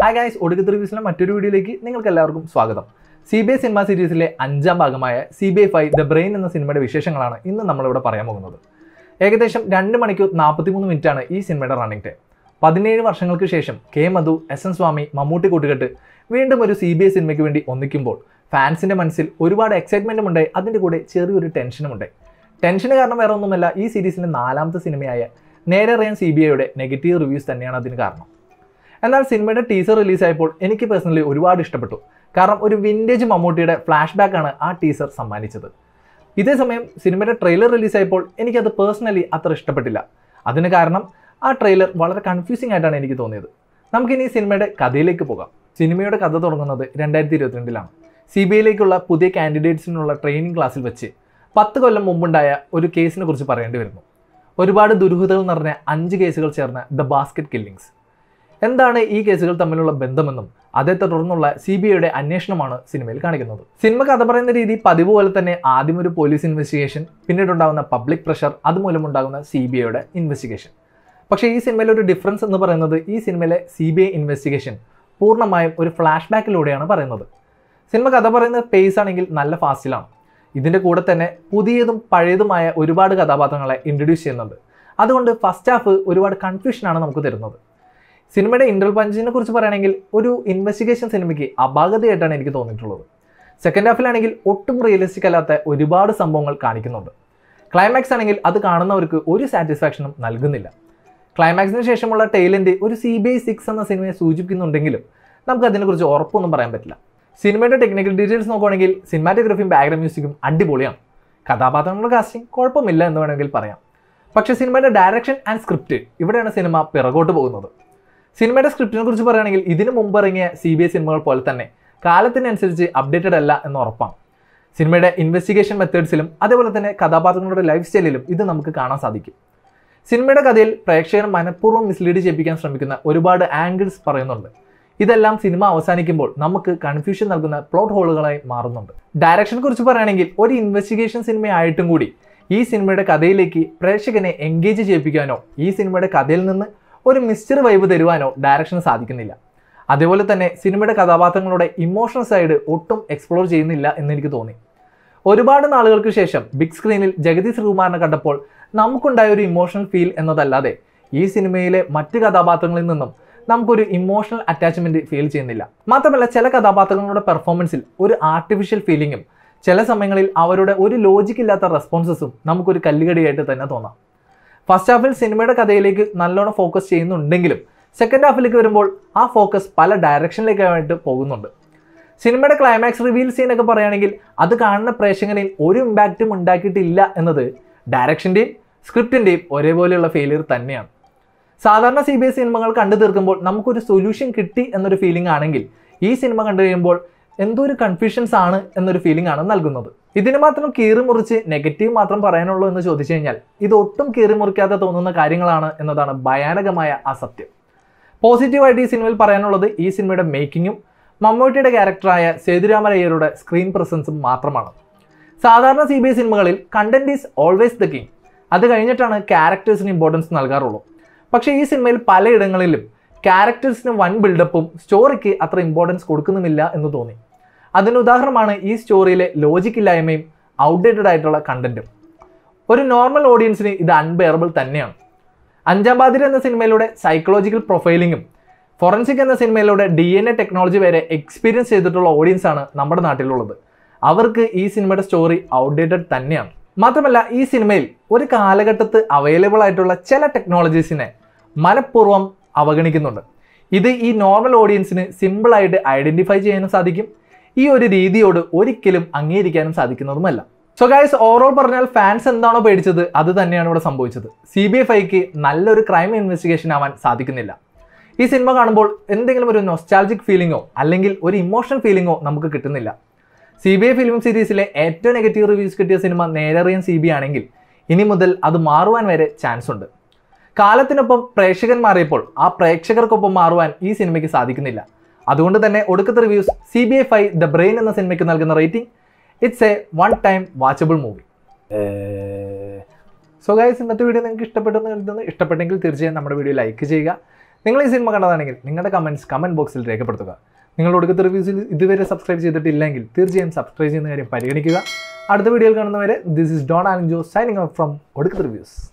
Hi guys, Odukkathe Reviews in another video. Welcome to CBI cinema series, CBI-5, The Brain in the cinema. This is what we are going to do. This cinema is running for 2 hours. K. Madhu, Essence Swami, Mammootty Koottukattu, CBI cinema fans. And that cinema teaser release I personally ഒരുപാട് ഇഷ്ടപ്പെട്ടു കാരണം ഒരു vintage മമ്മൂട്ടിയുടെ flashback ആണ് ആ teaser സമ്മാനിച്ചത് ഇതേ സമയം സിനിമയുടെ ട്രെയിലർ റിലീസ് ആയപ്പോൾ എനിക്ക് അത് പേഴ്സണലി അത്ര ഇഷ്ടപ്പെട്ടില്ല അതിന് കാരണം ആ ട്രെയിലർ വളരെ കൺഫ്യൂസിംഗ് ആയിട്ടാണ് എനിക്ക് തോന്നിയത് നമുക്ക് ഇനി സിനിമയുടെ കഥയിലേക്ക് പോകാം സിനിമയുടെ കഥ തുടങ്ങുന്നത് 2022 ലാണ് സിബിഐയിലേക്കുള്ള പുതിയ കാൻഡിഡേറ്റ്സിനുള്ള ട്രെയിനിംഗ് ക്ലാസ്സിൽ വെച്ച് 10 കൊല്ലം മുൻപുണ്ടായ ഒരു കേസിനെ കുറിച്ച് പറയേണ്ടി വരുന്നു ഒരുപാട് ദുരൂഹതകൾ നിറഞ്ഞ 5 കേസുകൾ ചേർന്ന ദി ബാസ്കറ്റ് കില്ലിംഗ്സ് എന്താണ് ഈ കേസുകൾ തമ്മിലുള്ള ബന്ധമെന്നും അതേ തുടർന്നുള്ള സിബിഐയുടെ അന്വേഷണമാണ് സിനിമയിൽ കാണിക്കുന്നത്. സിനിമ കഥ പറയുന്ന രീതി പതിവ് പോലെ തന്നെ ആദ്യം ഒരു പോലീസ് ഇൻവെസ്റ്റിഗേഷൻ, പിന്നീട് ഉണ്ടാകുന്ന പബ്ലിക് പ്രഷർ, അതുമൂലം ഉണ്ടാകുന്ന സിബിഐയുടെ ഇൻവെസ്റ്റിഗേഷൻ. പക്ഷേ ഈ സിനിമയിൽ ഒരു ഡിഫറൻസ് എന്ന് പറയുന്നത് ഈ സിനിമയിലെ സിബിഐ ഇൻവെസ്റ്റിഗേഷൻ പൂർണ്ണമായും ഒരു ഫ്ലാഷ്ബാക്കിലൂടെയാണ് പറയുന്നത്. സിനിമ കഥ പറയുന്ന പേസ് ആണെങ്കിൽ നല്ല ഫാസ്റ്റിലാണ്. ഇതിന്റെ കൂടെ തന്നെ പുതിയതും പഴയതുമായ ഒരുപാട് കഥാപാത്രങ്ങളെ ഇൻട്രൊഡ്യൂസ് ചെയ്യുന്നുണ്ട്. അതുകൊണ്ട് ഫസ്റ്റ് ഹാഫ് ഒരുപാട് കൺഫ്യൂഷനാണ് നമുക്ക് തരുന്നത്. സിനിമയുടെ ഇന്റർവൽ പഞ്ചിനെ കുറിച്ച് പറയുകയാണെങ്കിൽ ഒരു ഇൻവെസ്റ്റിഗേഷൻ സിനിമയ്ക്ക് അപാകതയായിട്ടാണ് എനിക്ക് തോന്നിയിട്ടുള്ളത് സെക്കൻഡ് ഹാഫിലാണെങ്കിൽ ഒട്ടും റിയലിസ്റ്റിക് അല്ലാത്ത ഒരുപാട് സംഭവങ്ങൾ കാണിക്കുന്നുണ്ട് ക്ലൈമാക്സ് ആണെങ്കിൽ അത് കാണുന്നവർക്ക് ഒരു സാറ്റിസ്ഫാക്ഷനും നൽകുന്നില്ല ക്ലൈമാക്സിന് ശേഷമുള്ള ടെയിൽ എൻഡ് ഒരു CBI-6 എന്ന സിനിമയെ സൂചിപ്പിക്കുന്നുണ്ടെങ്കിലും നമുക്ക് അതിനെക്കുറിച്ച് ഉറപ്പൊന്നും പറയാൻ പറ്റില്ല സിനിമയുടെ ടെക്നിക്കൽ ഡീറ്റെയിൽസ് നോക്കുകയാണെങ്കിൽ സിനിമാറ്റോഗ്രാഫിയും ബാക്ക്ഗ്രൗണ്ട് മ്യൂസിക്കും അടിപൊളിയാണ് കഥാപാത്രങ്ങളുടെ കാസ്റ്റിംഗ് കുഴപ്പമില്ല എന്ന് വേണമെങ്കിൽ പറയാം പക്ഷേ സിനിമയുടെ ഡയറക്ഷൻ ആൻഡ് സ്ക്രിപ്റ്റ് ഇവിടെയാണ് സിനിമ പിറകോട്ട് പോകുന്നത് സിനിമയുടെ സ്ക്രിപ്റ്റിനെ കുറിച്ച് പറയുകയാണെങ്കിൽ ഇതിനു മുമ്പ് ഇറങ്ങിയ CBI സിനിമകൾ പോലെ തന്നെ കാലത്തിനനുസരിച്ച് അപ്ഡേറ്റഡ് അല്ല എന്ന് ഉറപ്പാണ് സിനിമയുടെ ഇൻവെസ്റ്റിഗേഷൻ മെത്തേഡ്സിലും അതേപോലെ തന്നെ കഥാപാത്രങ്ങളുടെ ലൈഫ് സ്റ്റൈലിലും ഇത് നമുക്ക് കാണാൻ സാധിക്കും സിനിമയുടെ കഥയിൽ പ്രേക്ഷകരെ മനഃപൂർവ്വം മിസ്ലീഡ് ചെയ്യിപ്പിക്കാൻ ശ്രമിക്കുന്ന ഒരുപാട് ആംഗിൾസ് പറയുന്നുണ്ട് ഇതെല്ലാം സിനിമ അവസാനിക്കുമ്പോൾ നമുക്ക് കൺഫ്യൂഷൻ നൽകുന്ന പ്ലോട്ട് ഹോളുകളായി മാറുന്നുണ്ട് ഡയറക്ഷനെ കുറിച്ച് പറയുകയാണെങ്കിൽ ഒരു ഇൻവെസ്റ്റിഗേഷൻ സിനിമയായിട്ടും കൂടി ഈ സിനിമയുടെ കഥയിലേക്ക് പ്രേക്ഷകനെ എൻഗേജ് ചെയ്യിപ്പിക്കാനോ ഈ സിനിമയുടെ കഥയിൽ നിന്ന് ഒരു മിസ്റ്ററി വൈബ് തരുവാനോ ഡയറക്ഷന് സാധിക്കുന്നില്ല അതേപോലെ തന്നെ സിനിമയുടെ കഥാപാത്രങ്ങളുടെ ഇമോഷണൽ സൈഡ് ഒട്ടും എക്സ്പ്ലോർ ചെയ്യുന്നില്ല എന്ന് എനിക്ക് തോന്നി ഒരുപാട് നാളുകൾക്ക് ശേഷം ബിഗ് സ്ക്രീനിൽ ജഗതി ശ്രീകുമാറിനെ കണ്ടപ്പോൾ നമുക്കുണ്ടായ ഒരു ഇമോഷണൽ ഫീൽ എന്നതല്ലാതെ ഈ സിനിമയിലെ മറ്റ് കഥാപാത്രങ്ങളിൽ നിന്നും നമുക്കൊരു ഇമോഷണൽ അറ്റാച്ച്മെന്റ് ഫീൽ ചെയ്യുന്നില്ല മാത്രമല്ല ചില കഥാപാത്രങ്ങളുടെ പെർഫോമൻസിൽ ഒരു ആർട്ടിഫിഷ്യൽ ഫീലിംഗും ചില സമയങ്ങളിൽ അവരുടെ ഒരു ലോജിക് ഇല്ലാത്ത റെസ്പോൺസസും നമുക്കൊരു കല്ലുകടിയായിട്ട് തന്നെ തോന്നാം ഫസ്റ്റ് ഹാഫിൽ സിനിമയുടെ കഥയിലേക്ക് നല്ലോണം ഫോക്കസ് ചെയ്യുന്നുണ്ടെങ്കിലും സെക്കൻഡ് ഹാഫിലേക്ക് വരുമ്പോൾ ആ ഫോക്കസ് പല ഡയറക്ഷനിലേക്കായിട്ട് പോകുന്നുണ്ട് സിനിമയുടെ ക്ലൈമാക്സ് റിവീൽ സീനൊക്കെ പറയുകയാണെങ്കിൽ അത് കാണുന്ന പ്രേക്ഷകനിൽ ഒരു ഇമ്പാക്റ്റും ഉണ്ടാക്കിയിട്ടില്ല എന്നത് ഡയറക്ഷൻ്റെയും സ്ക്രിപ്റ്റിൻ്റെയും ഒരേപോലെയുള്ള ഫെയിലിയർ തന്നെയാണ് സാധാരണ CBI സിനിമകൾ കണ്ടു തീർക്കുമ്പോൾ നമുക്കൊരു സൊല്യൂഷൻ കിട്ടി എന്നൊരു ഫീലിംഗ് ആണെങ്കിൽ ഈ സിനിമ കണ്ടു കഴിയുമ്പോൾ എന്തോ ഒരു കൺഫ്യൂഷൻസ് ആണ് എന്നൊരു ഫീലിംഗ് ആണ് നൽകുന്നത് ഇതിന് മാത്രം കീറി മുറിച്ച് നെഗറ്റീവ് മാത്രം പറയാനുള്ളൂ എന്ന് ചോദിച്ചു കഴിഞ്ഞാൽ ഇത് ഒട്ടും കീറി മുറിക്കാതെ തോന്നുന്ന കാര്യങ്ങളാണ് എന്നതാണ് ഭയാനകമായ അസത്യം പോസിറ്റീവായിട്ട് ഈ സിനിമയിൽ പറയാനുള്ളത് ഈ സിനിമയുടെ മേക്കിങ്ങും മമ്മൂട്ടിയുടെ ക്യാരക്ടറായ സേതുരാമയ്യരുടെ സ്ക്രീൻ പ്രസൻസും മാത്രമാണ് സാധാരണ CBI സിനിമകളിൽ content is always the king അത് കഴിഞ്ഞിട്ടാണ് ക്യാരക്ടേഴ്സിന് ഇമ്പോർട്ടൻസ് നൽകാറുള്ളൂ പക്ഷേ ഈ സിനിമയിൽ പലയിടങ്ങളിലും ക്യാരക്ടേഴ്സിന് വൻ ബിൽഡപ്പും സ്റ്റോറിക്ക് അത്ര ഇമ്പോർട്ടൻസ് കൊടുക്കുന്നുമില്ല എന്ന് തോന്നി അതിന് ഉദാഹരണമാണ് ഈ സ്റ്റോറിയിലെ ലോജിക്കില്ലായ്മയും ഔട്ട്ഡേറ്റഡ് ആയിട്ടുള്ള കണ്ടന്റും ഒരു നോർമൽ ഓഡിയൻസിന് ഇത് അൺബെയറബിൾ തന്നെയാണ് അഞ്ചാം പാതിര എന്ന സിനിമയിലൂടെ സൈക്കോളജിക്കൽ പ്രൊഫൈലിങ്ങും ഫോറൻസിക് എന്ന സിനിമയിലൂടെ DNA ടെക്നോളജി വരെ എക്സ്പീരിയൻസ് ചെയ്തിട്ടുള്ള ഓഡിയൻസാണ് നമ്മുടെ നാട്ടിലുള്ളത് അവർക്ക് ഈ സിനിമയുടെ സ്റ്റോറി ഔട്ട്ഡേറ്റഡ് തന്നെയാണ് മാത്രമല്ല ഈ സിനിമയിൽ ഒരു കാലഘട്ടത്ത് അവൈലബിൾ ആയിട്ടുള്ള ചില ടെക്നോളജീസിനെ മനഃപൂർവ്വം അവഗണിക്കുന്നുണ്ട് ഇത് ഈ നോർമൽ ഓഡിയൻസിന് സിമ്പിളായിട്ട് ഐഡൻറ്റിഫൈ ചെയ്യാനും സാധിക്കും ഈ ഒരു രീതിയോട് ഒരിക്കലും അംഗീകരിക്കാനും സാധിക്കുന്നതുമല്ല സോ ഗൈസ് ഓവറോൾ പറഞ്ഞാൽ ഫാൻസ് എന്താണോ പേടിച്ചത് അത് തന്നെയാണ് ഇവിടെ സംഭവിച്ചത് CBI-5 നല്ലൊരു ക്രൈം ഇൻവെസ്റ്റിഗേഷൻ ആവാൻ സാധിക്കുന്നില്ല ഈ സിനിമ കാണുമ്പോൾ എന്തെങ്കിലും ഒരു നൊസ്റ്റാൾജിക് ഫീലിംഗോ അല്ലെങ്കിൽ ഒരു ഇമോഷണൽ ഫീലിംഗോ നമുക്ക് കിട്ടുന്നില്ല CBI ഫിലിം സീരീസിലെ ഏറ്റവും നെഗറ്റീവ് റിവ്യൂസ് കിട്ടിയ സിനിമ നേരറിയാൻ CBI ആണെങ്കിൽ ഇനി മുതൽ അത് മാറുവാൻ വരെ ചാൻസ് ഉണ്ട് കാലത്തിനൊപ്പം പ്രേക്ഷകൻ മാറിയപ്പോൾ ആ പ്രേക്ഷകർക്കൊപ്പം മാറുവാൻ ഈ സിനിമയ്ക്ക് സാധിക്കുന്നില്ല അതുകൊണ്ട് തന്നെ ഒടുക്കത്തെ റിവ്യൂസ് CBI-5 ദ ബ്രെയിൻ എന്ന സിനിമയ്ക്ക് നൽകുന്ന rating it's a one time watchable movie so guys ഇന്നത്തെ വീഡിയോ നിങ്ങൾക്ക് ഇഷ്ടപ്പെട്ടെന്ന് കരുതുന്നു ഇഷ്ടപ്പെട്ടെങ്കിൽ തീർച്ചയായും നമ്മുടെ വീഡിയോ ലൈക്ക് ചെയ്യുക If you like this video, please comment in the comment box. If you haven't subscribed to this channel, please subscribe to this channel. In the next video, this is Don Alwin Jose signing off from Odukkathe Reviews.